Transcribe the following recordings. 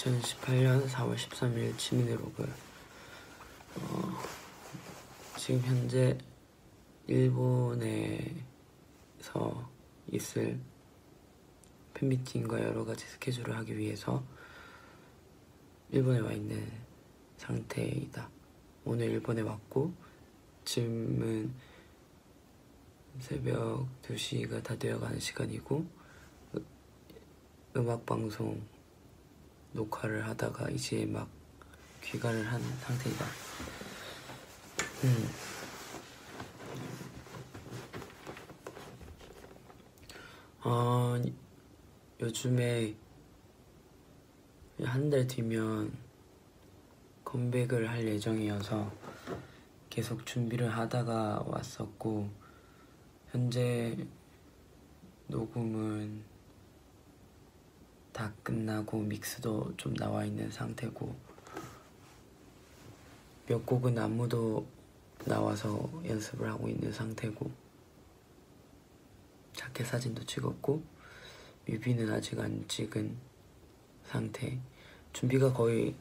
2018년 4월 13일 취미네 로그. 지금 현재 일본에서 있을 팬미팅과 여러가지 스케줄을 하기 위해서 일본에 와있는 상태이다. 오늘 일본에 왔고 지금은 새벽 2시가 다 되어가는 시간이고 음악방송 녹화를 하다가 이제 막 귀가를 한 상태이다. 요즘에 한 달 뒤면 컴백을 할 예정이어서 계속 준비를 하다가 왔었고 현재 녹음은 다 끝나고 믹스도 좀 나와 있는 상태고 몇 곡은 안무도 나와서 연습을 하고 있는 상태고 자켓 사진도 찍었고 뮤비는 아직 안 찍은 상태. 준비가 거의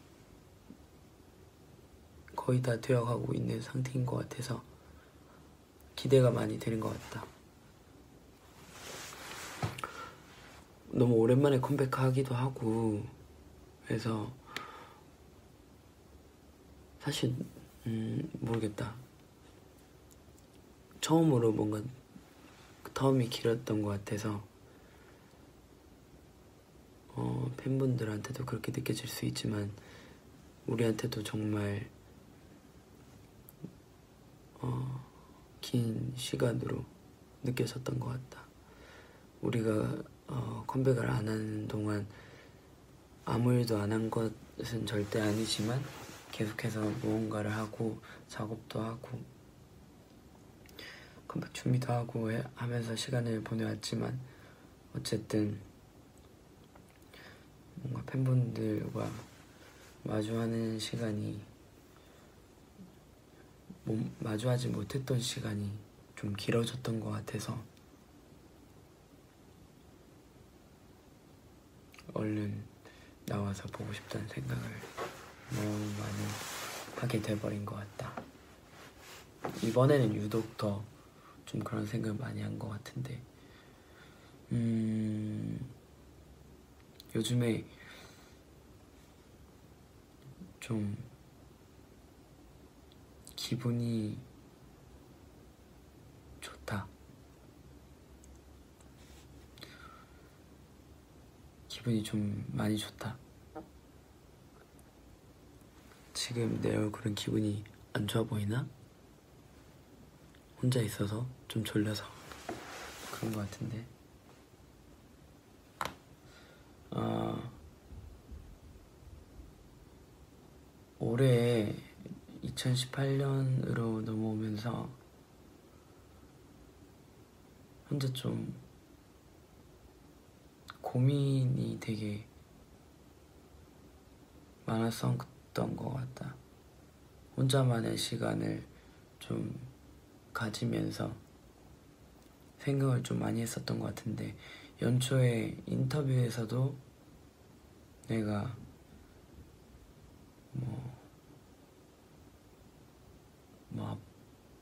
다 되어가고 있는 상태인 것 같아서 기대가 많이 되는 것 같다. 너무 오랜만에 컴백하기도 하고 그래서 사실 모르겠다. 처음으로 뭔가 텀이 길었던 것 같아서 팬분들한테도 그렇게 느껴질 수 있지만 우리한테도 정말 긴 시간으로 느껴졌던 것 같다. 우리가 컴백을 안 하는 동안 아무 일도 안 한 것은 절대 아니지만 계속해서 무언가를 하고 작업도 하고 컴백 준비도 하고 하면서 시간을 보내왔지만 어쨌든 뭔가 팬분들과 마주하는 시간이 마주하지 못했던 시간이 좀 길어졌던 것 같아서 얼른 나와서 보고 싶다는 생각을 너무 많이 하게 돼버린 것 같다. 이번에는 유독 더 좀 그런 생각을 많이 한 것 같은데 요즘에 좀 기분이 좋다. 기분이 좀 많이 좋다. 지금 내 얼굴은 기분이 안 좋아 보이나? 혼자 있어서 좀 졸려서 그런 것 같은데 올해 2018년으로 넘어오면서 혼자 좀 고민이 되게 많았었던 것 같다. 혼자만의 시간을 좀 가지면서 생각을 좀 많이 했었던 것 같은데 연초에 인터뷰에서도 내가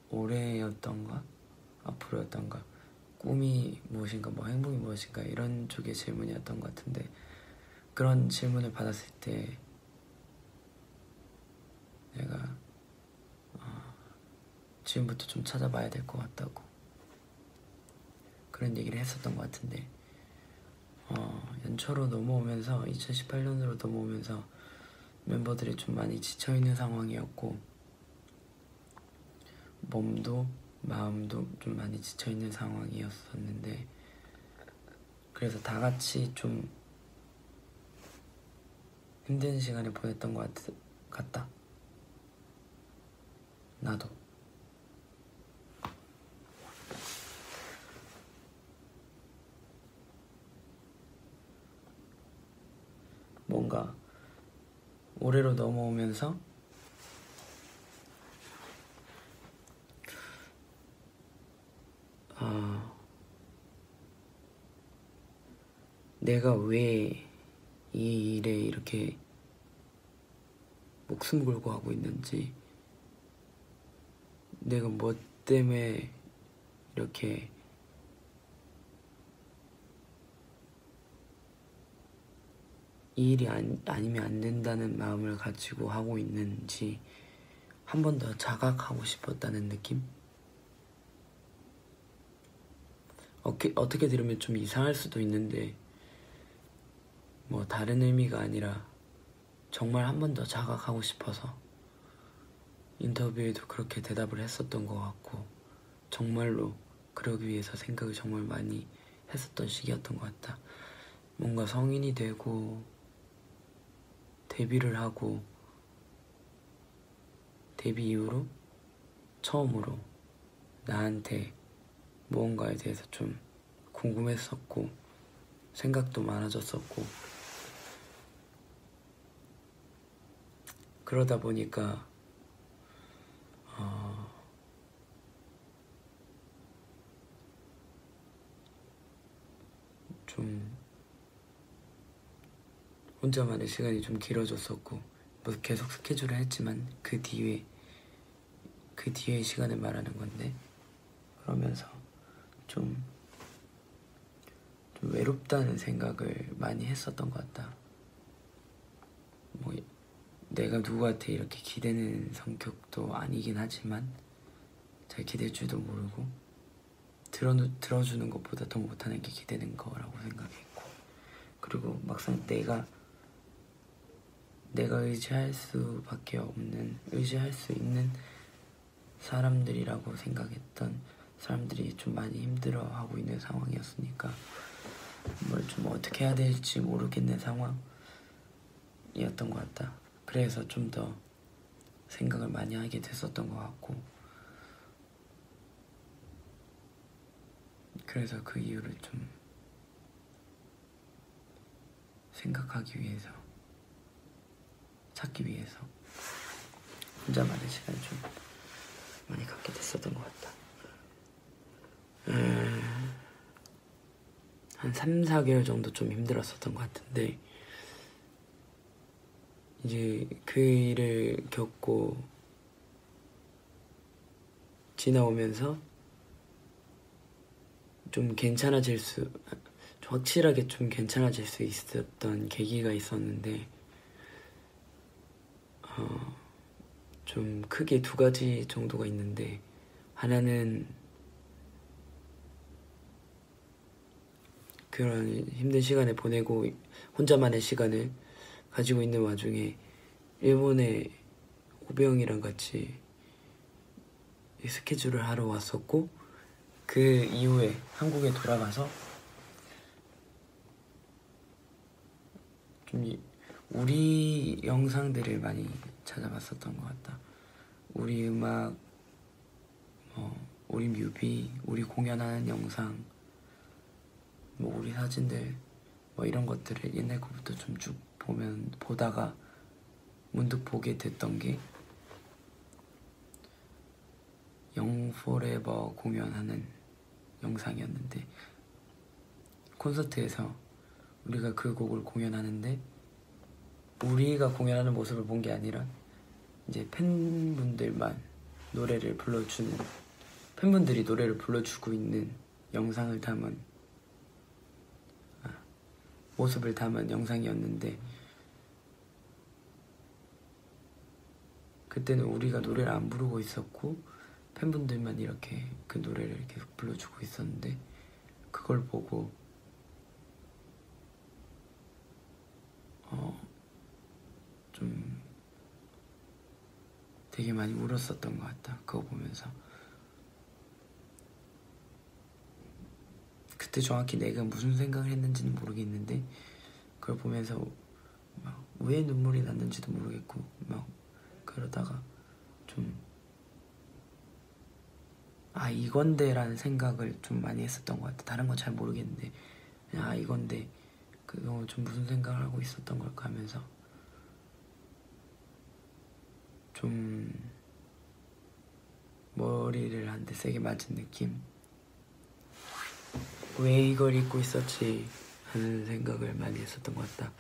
올해였던가 앞으로였던가 꿈이 무엇인가 행복이 무엇인가 이런 쪽의 질문이었던 것 같은데 그런 질문을 받았을 때 내가 지금부터 좀 찾아봐야 될 것 같다고 그런 얘기를 했었던 것 같은데 연초로 넘어오면서 2018년으로 넘어오면서 멤버들이 좀 많이 지쳐있는 상황이었고 몸도 마음도 좀 많이 지쳐있는 상황이었었는데 그래서 다 같이 좀 힘든 시간을 보냈던 것 같다. 나도 뭔가 올해로 넘어오면서 내가 왜 이 일에 이렇게 목숨 걸고 하고 있는지, 내가 뭐 때문에 이렇게 이 일이 아니면 안 된다는 마음을 가지고 하고 있는지 한 번 더 자각하고 싶었다는 느낌? 어떻게 들으면 좀 이상할 수도 있는데, 뭐 다른 의미가 아니라 정말 한 번 더 자각하고 싶어서 인터뷰에도 그렇게 대답을 했었던 것 같고, 정말로 그러기 위해서 생각을 정말 많이 했었던 시기였던 것 같다. 뭔가 성인이 되고 데뷔를 하고, 데뷔 이후로 처음으로 나한테 무언가에 대해서 좀 궁금했었고, 생각도 많아졌었고, 그러다 보니까 좀 혼자만의 시간이 좀 길어졌었고, 뭐 계속 스케줄을 했지만 그 뒤에 시간을 말하는 건데, 그러면서 좀 외롭다는 생각을 많이 했었던 것 같다. 뭐 내가 누구한테 이렇게 기대는 성격도 아니긴 하지만, 잘 기댈 줄도 모르고 들어주는 것보다 더 못하는 게 기대는 거라고 생각했고, 그리고 막상 내가 의지할 수 있는 사람들이라고 생각했던 사람들이 좀 많이 힘들어하고 있는 상황이었으니까, 뭘 좀 어떻게 해야 될지 모르겠는 상황이었던 것 같다. 그래서 좀 더 생각을 많이 하게 됐었던 것 같고, 그래서 그 이유를 좀 생각하기 위해서, 찾기 위해서 혼자만의 시간을 좀 많이 갖게 됐었던 것 같다. 한 3-4개월 정도 좀 힘들었었던 것 같은데, 이제 그 일을 겪고 지나오면서 확실하게 좀 괜찮아질 수 있었던 계기가 있었는데, 좀 크게 2가지 정도가 있는데, 하나는 그런 힘든 시간을 보내고 혼자만의 시간을 가지고 있는 와중에 일본에 호배 형이랑 같이 스케줄을 하러 왔었고, 그 이후에 한국에 돌아가서 좀 우리 영상들을 많이 찾아봤었던 것 같다. 우리 음악, 우리 뮤비, 우리 공연하는 영상, 뭐 우리 사진들, 뭐 이런 것들을 옛날 거부터 좀 쭉 보다가 문득 보게 됐던 게, 영포레버 공연하는 영상이었는데, 콘서트에서 우리가 그 곡을 공연하는데, 우리가 공연하는 모습을 본 게 아니라 이제 팬분들이 노래를 불러주고 있는 영상을 담은 모습을 담은 영상이었는데, 그때는 우리가 노래를 안 부르고 있었고 팬분들만 이렇게 그 노래를 계속 불러주고 있었는데, 그걸 보고 좀 되게 많이 울었었던 것 같다. 그거 보면서 그때 정확히 내가 무슨 생각을 했는지는 모르겠는데, 그걸 보면서 막 왜 눈물이 났는지도 모르겠고, 막 그러다가 좀 이건데 라는 생각을 좀 많이 했었던 것 같아. 다른 건 잘 모르겠는데 그냥 이건데, 그거 좀 무슨 생각을 하고 있었던 걸까 하면서 좀 머리를 한 대 세게 맞은 느낌? 왜 이걸 입고 있었지 하는 생각을 많이 했었던 것 같다.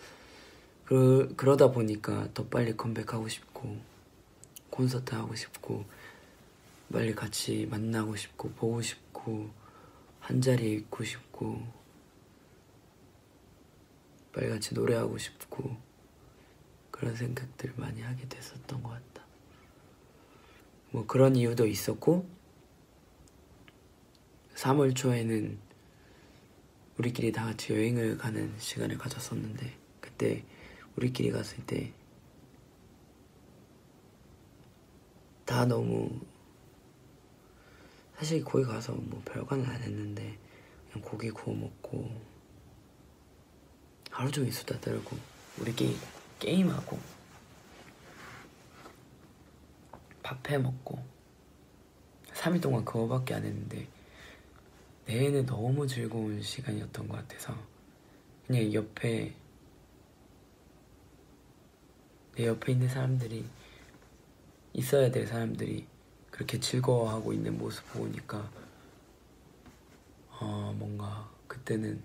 그러다 보니까 더 빨리 컴백하고 싶고 콘서트 하고 싶고 빨리 같이 만나고 싶고 보고 싶고 한자리에 있고 싶고 빨리 같이 노래하고 싶고 그런 생각들을 많이 하게 됐었던 것 같다. 뭐 그런 이유도 있었고 3월 초에는 우리끼리 다 같이 여행을 가는 시간을 가졌었는데 그때 우리끼리 갔을 때 다 너무 사실 거기 가서 뭐 별거는 안 했는데 그냥 고기 구워 먹고 하루 종일 수다 떨고 우리끼리 게임하고 밥 해 먹고 3일 동안 그거밖에 안 했는데 내에는 너무 즐거운 시간이었던 것 같아서 그냥 옆에 내 옆에 있는 사람들이 있어야 될 사람들이 그렇게 즐거워하고 있는 모습 보니까 뭔가 그때는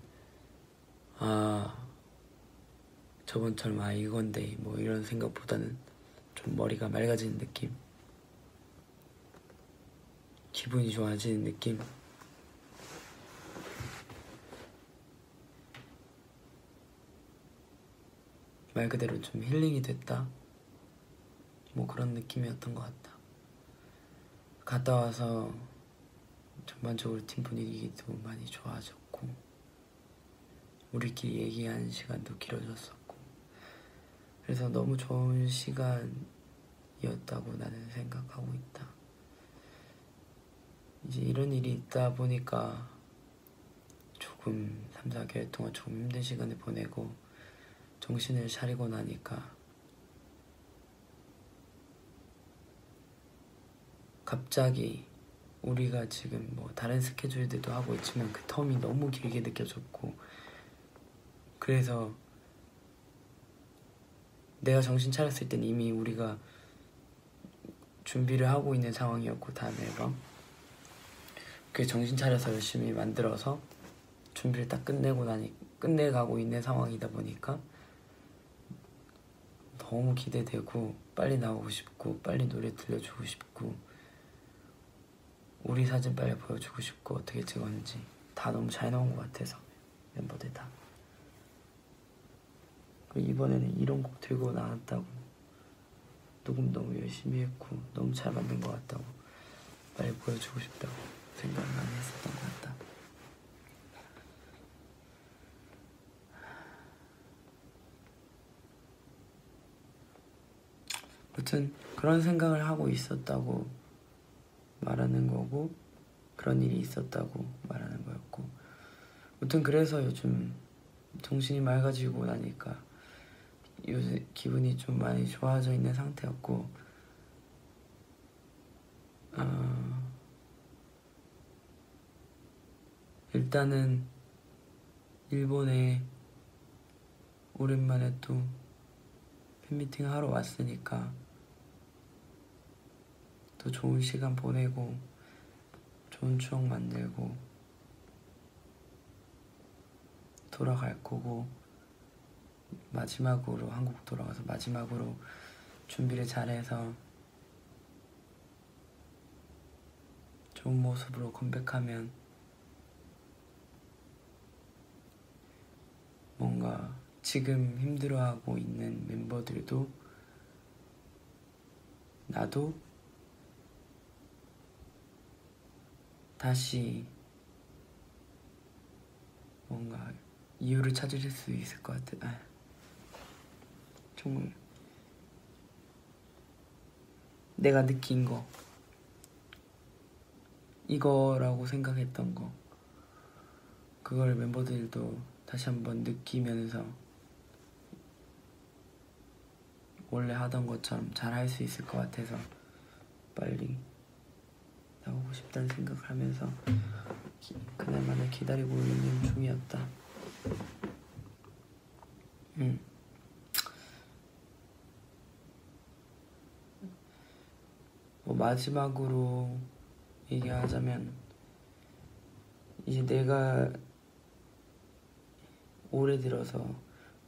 저번처럼 이건데 뭐 이런 생각보다는 좀 머리가 맑아지는 느낌 기분이 좋아지는 느낌 말 그대로 좀 힐링이 됐다 뭐 그런 느낌이었던 것 같다. 갔다 와서 전반적으로 팀 분위기도 많이 좋아졌고 우리끼리 얘기하는 시간도 길어졌었고 그래서 너무 좋은 시간이었다고 나는 생각하고 있다. 이제 이런 일이 있다 보니까 조금 3-4개월 동안 조금 힘든 시간을 보내고 정신을 차리고 나니까 갑자기 우리가 지금 뭐 다른 스케줄들도 하고 있지만 그 텀이 너무 길게 느껴졌고 그래서 내가 정신 차렸을 땐 이미 우리가 준비를 하고 있는 상황이었고 다음 앨범 그 정신 차려서 열심히 만들어서 준비를 딱 끝내가고 있는 상황이다 보니까 너무 기대되고 빨리 나오고 싶고 빨리 노래 들려주고 싶고 우리 사진 빨리 보여주고 싶고 어떻게 찍었는지 다 너무 잘 나온 것 같아서 멤버들 다 이번에는 이런 곡 들고 나왔다고 녹음 너무 열심히 했고 너무 잘 만든 것 같다고 빨리 보여주고 싶다고 생각을 많이 했었던 것 같다. 아무튼 그런 생각을 하고 있었다고 말하는 거고 그런 일이 있었다고 말하는 거였고 아무튼 그래서 요즘 정신이 맑아지고 나니까 요새 기분이 좀 많이 좋아져 있는 상태였고 일단은 일본에 오랜만에 또 팬미팅 하러 왔으니까 또 좋은 시간 보내고 좋은 추억 만들고 돌아갈 거고 마지막으로 한국 돌아가서 마지막으로 준비를 잘해서 좋은 모습으로 컴백하면 뭔가 지금 힘들어하고 있는 멤버들도 나도 다시 뭔가 이유를 찾을 수 있을 것 같아. 정말 내가 느낀 거 이거라고 생각했던 거 그걸 멤버들도 다시 한번 느끼면서 원래 하던 것처럼 잘 할 수 있을 것 같아서 빨리 나오고 싶다는 생각을 하면서 그날만을 기다리고 있는 중이었다. 뭐 마지막으로 얘기하자면 이제 내가 올해 들어서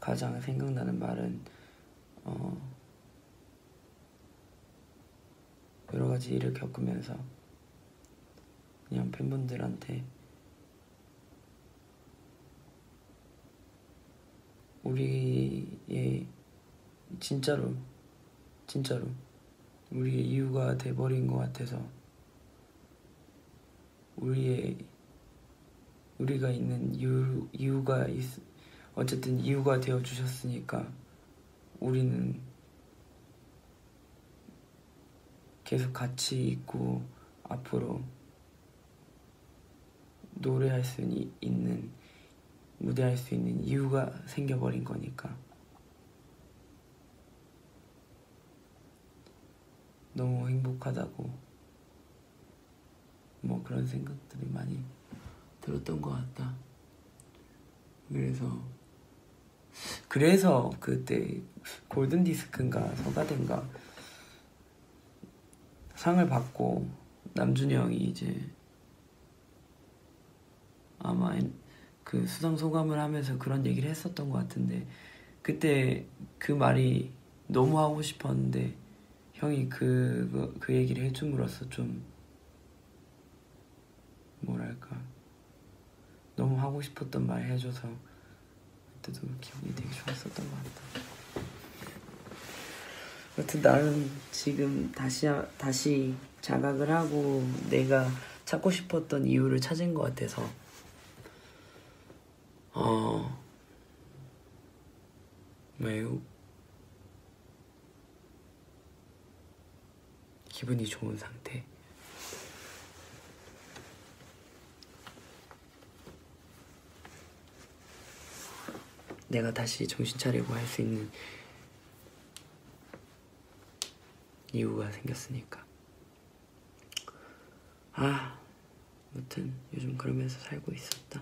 가장 생각나는 말은 여러 가지 일을 겪으면서 그냥 팬분들한테 우리의 진짜로 우리의 이유가 돼버린 것 같아서 우리가 있는 이유가 어쨌든 이유가 되어주셨으니까 우리는 계속 같이 있고 앞으로 노래할 수 있는 무대할 수 있는 이유가 생겨버린 거니까 너무 행복하다고 뭐 그런 생각들이 많이 들었던 것 같다. 그래서 그때 골든디스크인가 서가대인가 상을 받고 남준이 형이 이제 아마 그 수상 소감을 하면서 그런 얘기를 했었던 것 같은데 그때 그 말이 너무 하고 싶었는데 형이 그 얘기를 해줌으로써 좀 뭐랄까 너무 하고 싶었던 말 해줘서 그때도 기분이 되게 좋았었던 것 같다. 아무튼 나는 지금 다시 자각을 하고 내가 찾고 싶었던 이유를 찾은 것 같아서 매우 기분이 좋은 상태. 내가 다시 정신 차리고 할 수 있는 이유가 생겼으니까. 아무튼 요즘 그러면서 살고 있었다.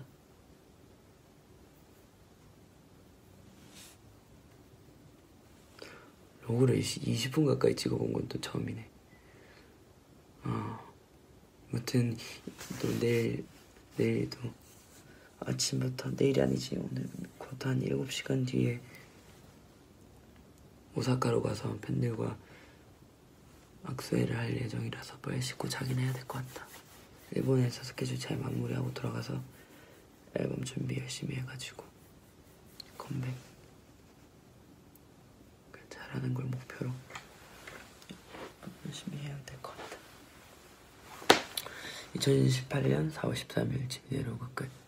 로그를 20분 가까이 찍어본 건 또 처음이네. 아무튼 또 내일도 아침부터 내일이 아니지 오늘 곧 한 7시간 뒤에 오사카로 가서 팬들과 악수회를 할 예정이라서 빨리 씻고 자긴 해야 될 것 같다. 일본에서 스케줄 잘 마무리하고 돌아가서 앨범 준비 열심히 해가지고 컴백 잘하는 걸 목표로 열심히 해야 될 것 같다. 2018년 4월 13일 진의 로그 끝.